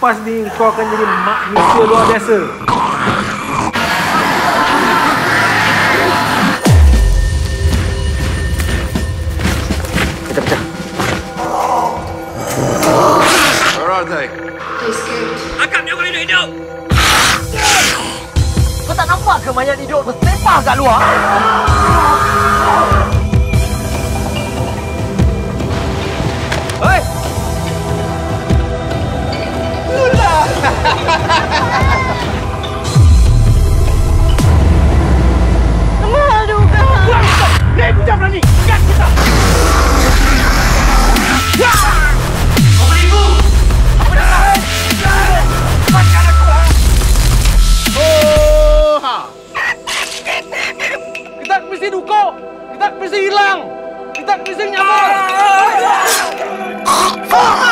lepas ni kau akan jadi manusia luar biasa. Kita pecah. Where are they? They escaped. Akak dia boleh hidup. Kau tak nampak ke mayat hidup bersepah kat luar? Hei! Itulah! Malu kan? Kurang stop! Lain budak berani! Ingat kita! Kau beribu! Aku dah tahan! Makan aku! Oh! Kita mesti duka! Kita mesti hilang! Kita mesti nyaman! Ah!